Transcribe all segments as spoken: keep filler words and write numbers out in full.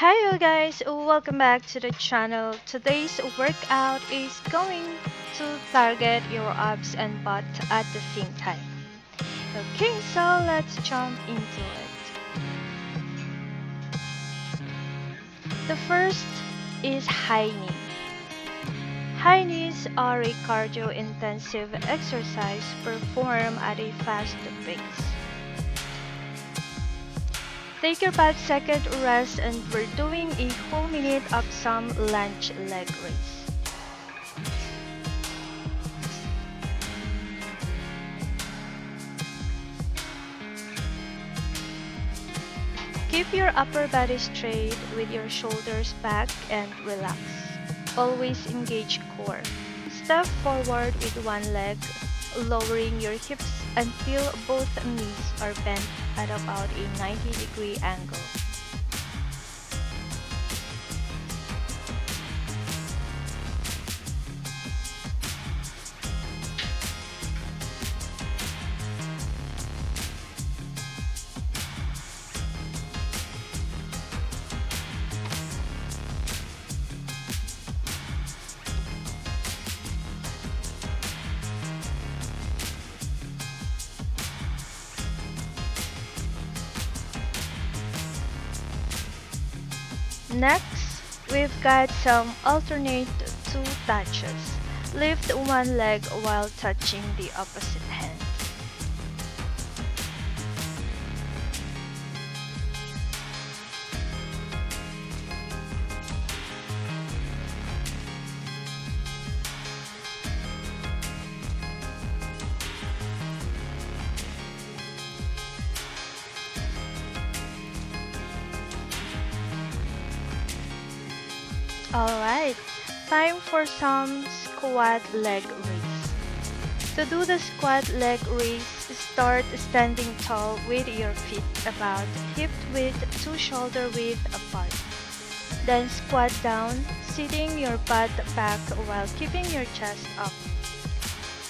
Hello guys, welcome back to the channel. Today's workout is going to target your abs and butt at the same time. Okay, so let's jump into it. The first is high knees. High knees are a cardio intensive exercise performed at a fast pace. Take your five second rest and we're doing a whole minute of some lunge leg raise. Keep your upper body straight with your shoulders back and relax. Always engage core. Step forward with one leg, lowering your hips until both knees are bent at about a ninety degree angle. Next, we've got some alternate two touches. Lift one leg while touching the opposite hand. Alright, time for some squat leg raise. To do the squat leg raise, start standing tall with your feet about hip width to shoulder width apart. Then squat down, sitting your butt back while keeping your chest up.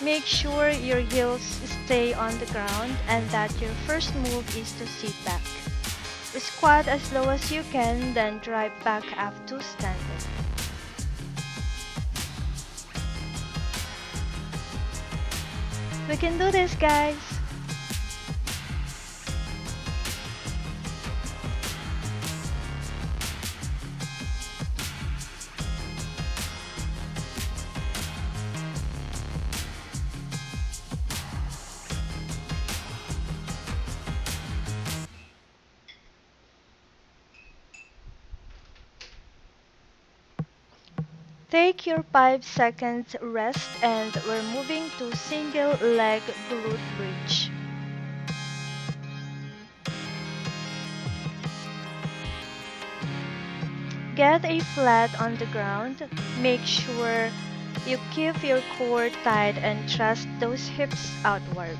Make sure your heels stay on the ground and that your first move is to sit back. Squat as low as you can, then drive back up to standing. We can do this, guys! Take your five seconds rest and we're moving to single leg glute bridge. Get a flat on the ground. Make sure you keep your core tight and thrust those hips outwards.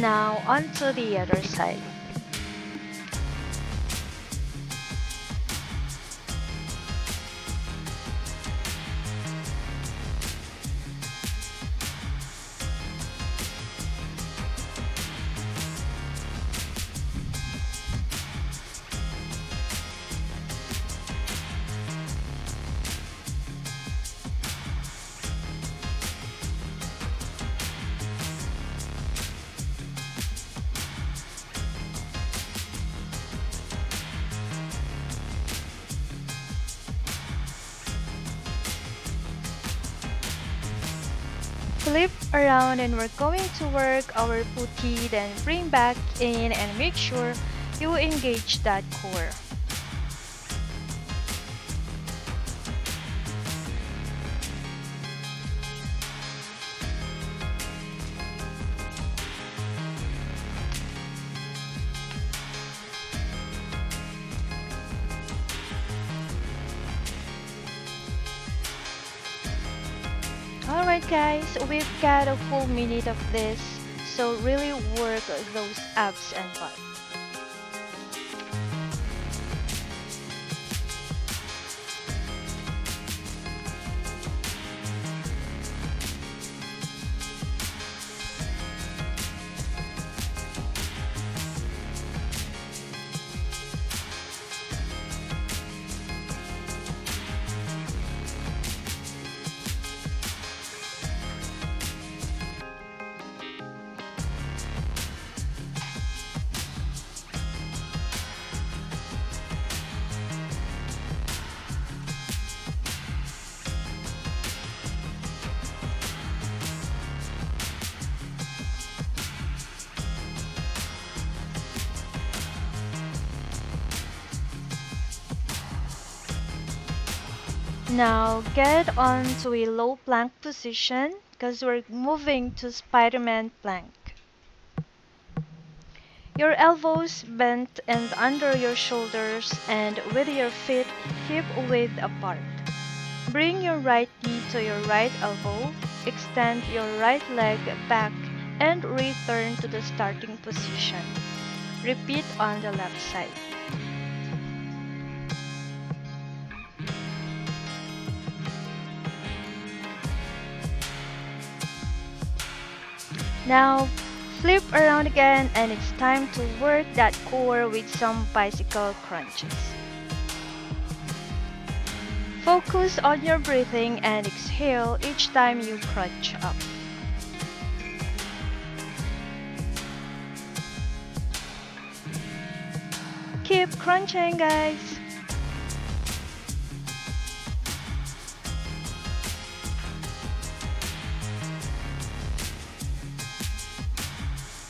Now onto the other side. Flip around and we're going to work our puttee, then bring back in and make sure you engage that core. Alright guys, we've got a full minute of this, so really work those abs and butt. Now get on to a low plank position because we're moving to Spider-Man plank. Your elbows bent and under your shoulders and with your feet hip width apart. Bring your right knee to your right elbow, extend your right leg back and return to the starting position. Repeat on the left side. Now flip around again and it's time to work that core with some bicycle crunches. Focus on your breathing and exhale each time you crunch up. Keep crunching guys!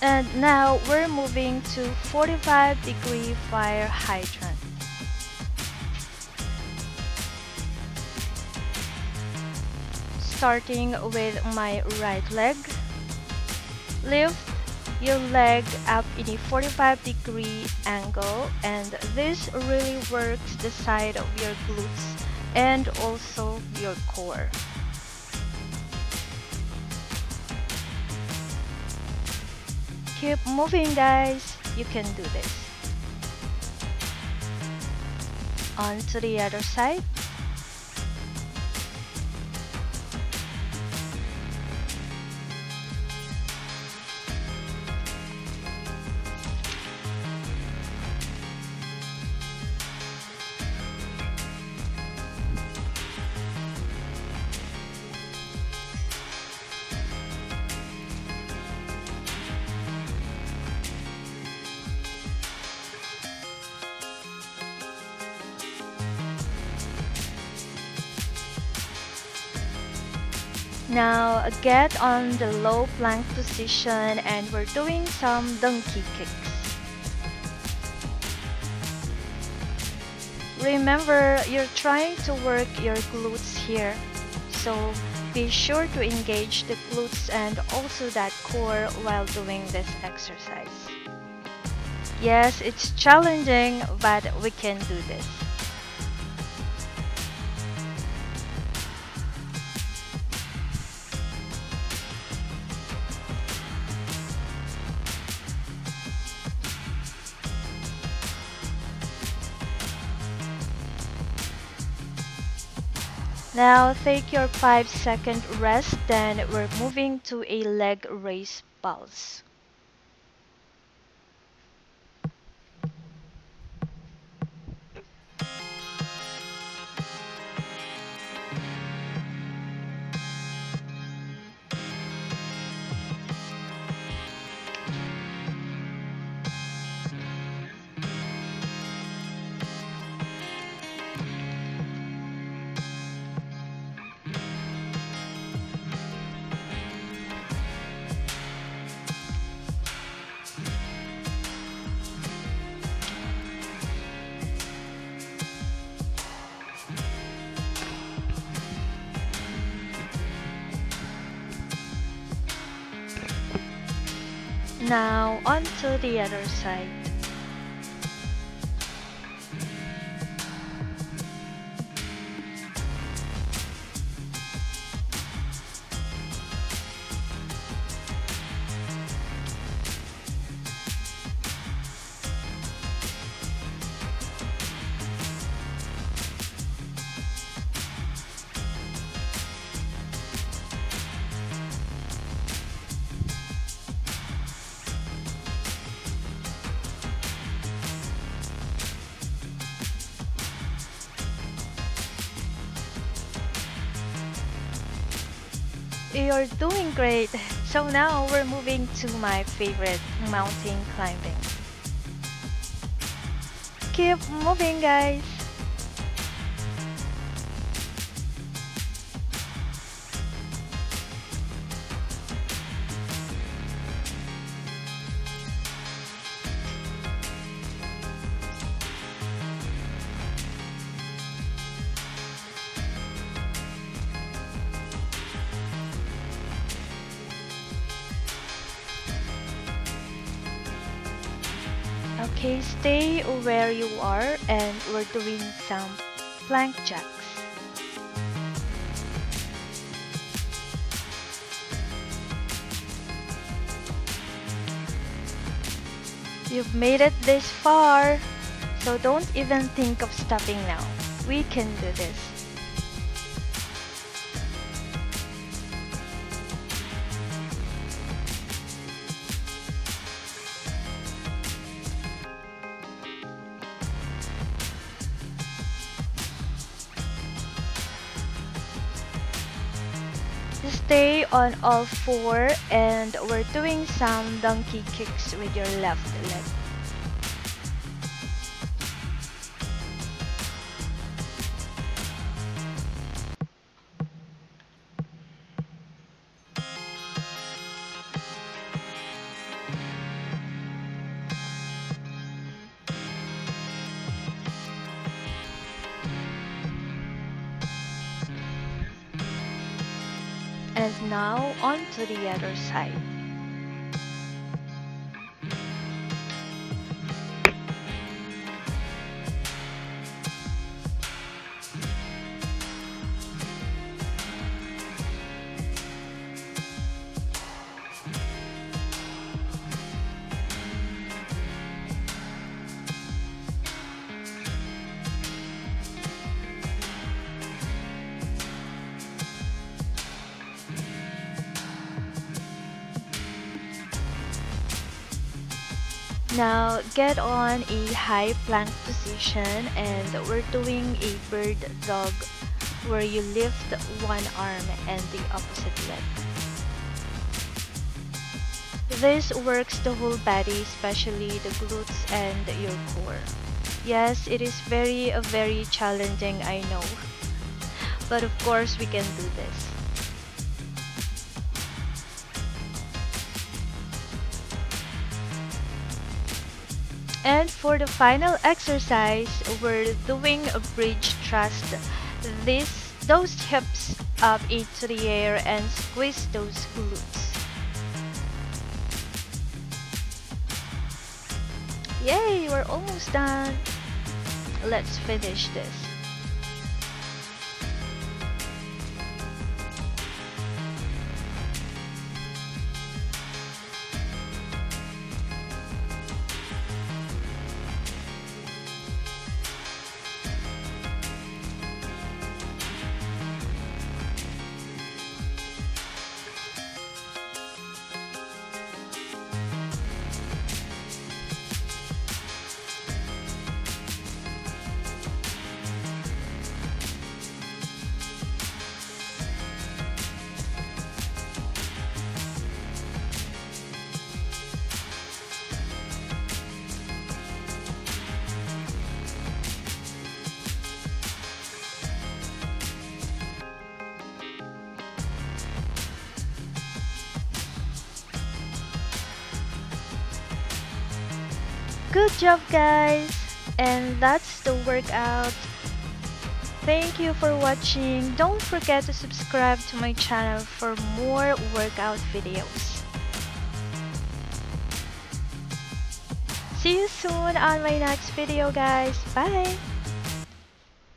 And now we're moving to forty-five degree fire hydrant. Starting with my right leg. Lift your leg up in a forty-five degree angle, and this really works the side of your glutes and also your core. Keep moving guys, you can do this. On to the other side. Now get on the low plank position and we're doing some donkey kicks. Remember, you're trying to work your glutes here, so be sure to engage the glutes and also that core while doing this exercise. Yes, it's challenging, but we can do this. Now take your five second rest, then we're moving to a leg raise pulse. Now onto the other side. You're doing great. So now we're moving to my favorite, mountain climbing. Keep moving, guys. Okay, stay where you are, and we're doing some plank jacks. You've made it this far, so don't even think of stopping now. We can do this. Stay on all four, and we're doing some donkey kicks with your left leg. And now on to the other side. Now get on a high plank position, and we're doing a bird dog where you lift one arm and the opposite leg. This works the whole body, especially the glutes and your core. Yes, it is very, very challenging, I know. But of course we can do this. And for the final exercise, we're doing a bridge thrust. This, those hips up into the air and squeeze those glutes. Yay, we're almost done. Let's finish this. Good job, guys, and that's the workout. Thank you for watching. Don't forget to subscribe to my channel for more workout videos. See you soon on my next video, guys. Bye.